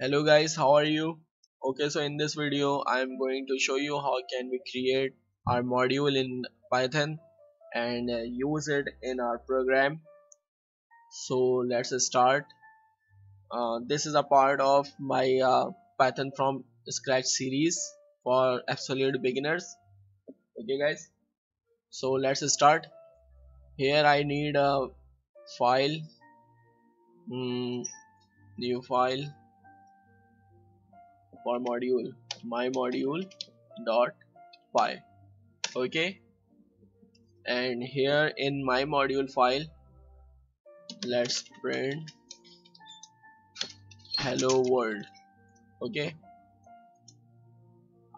Hello guys, how are you? Okay, so in this video I am going to show you how can we create our module in Python and use it in our program. So let's start. This is a part of my Python from scratch series for absolute beginners. Okay guys, so let's start. Here I need a file, new file for module, my module.py. okay, and here in my module file let's print hello world. Okay,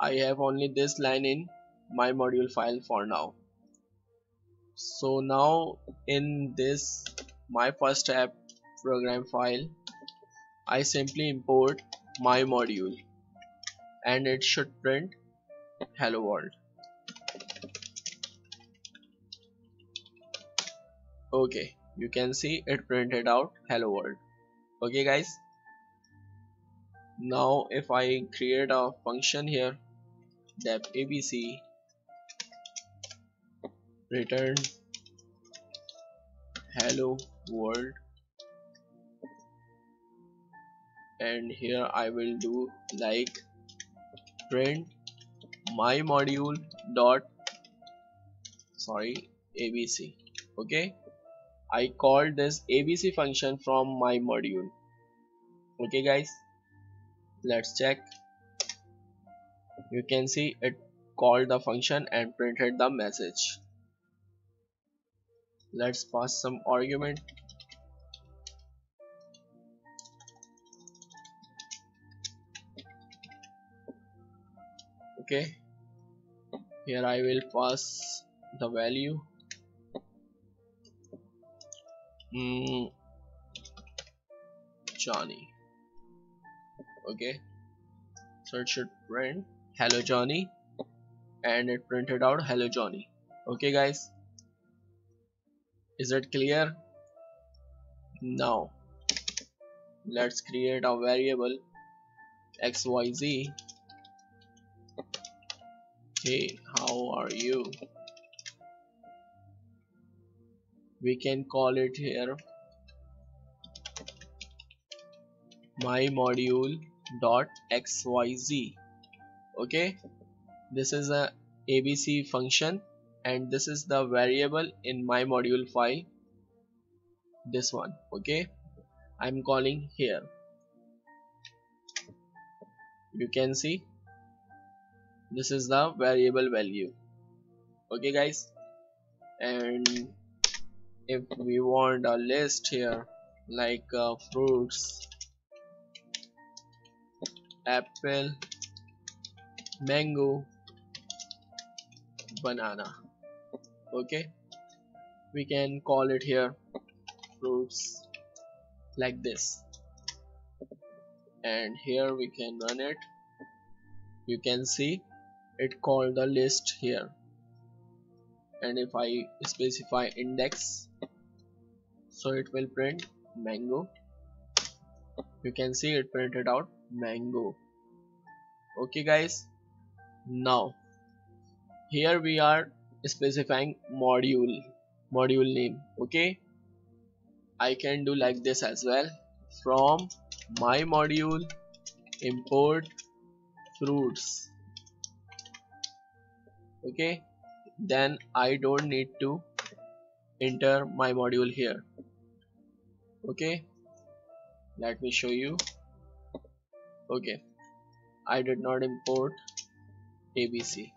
I have only this line in my module file for now. So now in this my first app program file I simply import my module and it should print hello world. Okay, you can see it printed out hello world. Okay guys, now if I create a function here, dep abc return hello world, and here I will do like print my module dot abc. Okay, I called this abc function from my module. Okay guys, let's check. You can see it called the function and printed the message. Let's pass some argument. Okay, here I will pass the value. Johnny. Okay, so it should print hello Johnny, and it printed out hello Johnny. Okay guys, is it clear? Now let's create a variable xyz. Hey, how are you? We can call it here my module.xyz. Okay, this is a abc function and this is the variable in my module file, this one. Okay, I'm calling here. You can see this is the variable value. Okay guys, and if we want a list here like fruits, apple, mango, banana. Okay, we can call it here fruits like this, and here we can run it. You can see it called the list here, and if I specify index, so it will print mango. You can see it printed out mango. Okay guys, now here we are specifying module name. Okay, I can do like this as well. From my module import fruits. Okay, then I don't need to enter my module here. Okay, let me show you. Okay, I did not import abc,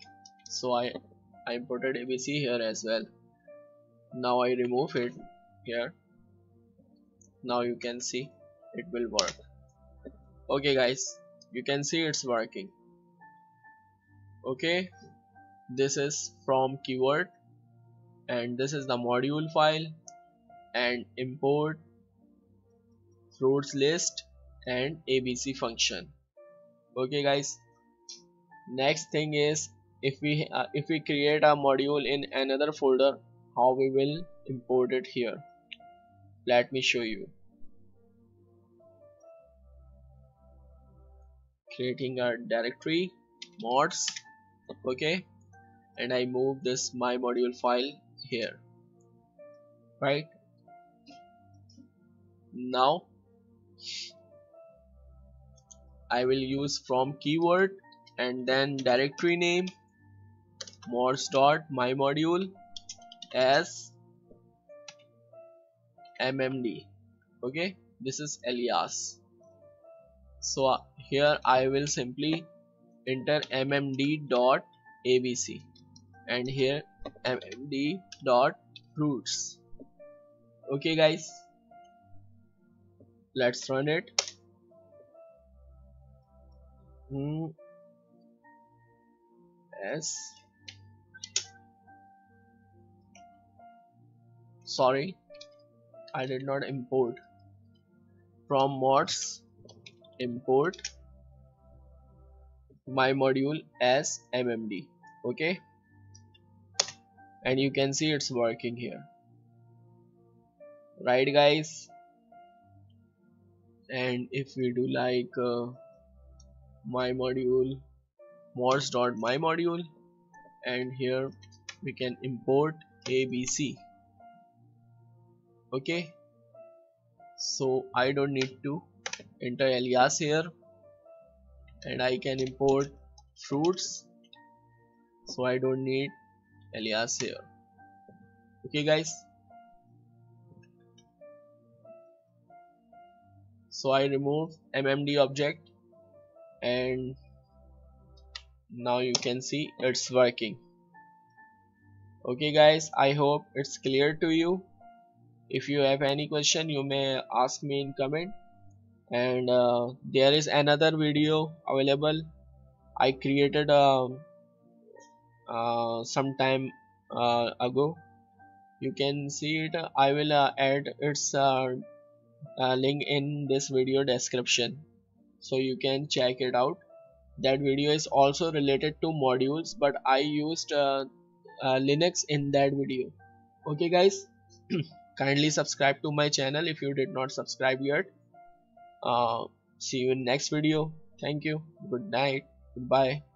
so I imported abc here as well. Now I remove it here. Now you can see it will work. Okay guys, you can see it's working. Okay, this is from keyword and this is the module file, and import fruits list and abc function. Okay guys, next thing is if we create a module in another folder, how we will import it here. Let me show you. creating a directory mods, okay, and I move this my module file here, right? Now I will use from keyword and then directory name mods.mymodule as mmd, okay, this is alias. So here I will simply enter mmd.abc and here mmd.roots. okay guys, let's run it. Yes, sorry, I did not import from mods, import my module as mmd, okay, and you can see it's working here, right guys? And if we do like my module mods.mymodule and here we can import abc, okay, so I don't need to enter alias here, and I can import fruits, so I don't need alias here, okay guys? So I remove mmd object and now you can see it's working. Okay guys, I hope it's clear to you. If you have any question, you may ask me in comment. And there is another video available. I created some time ago. You can see it. I will add its link in this video description, so you can check it out. That video is also related to modules, but I used Linux in that video. Okay guys, kindly subscribe to my channel if you did not subscribe yet. See you in next video. Thank you. Good night. Goodbye.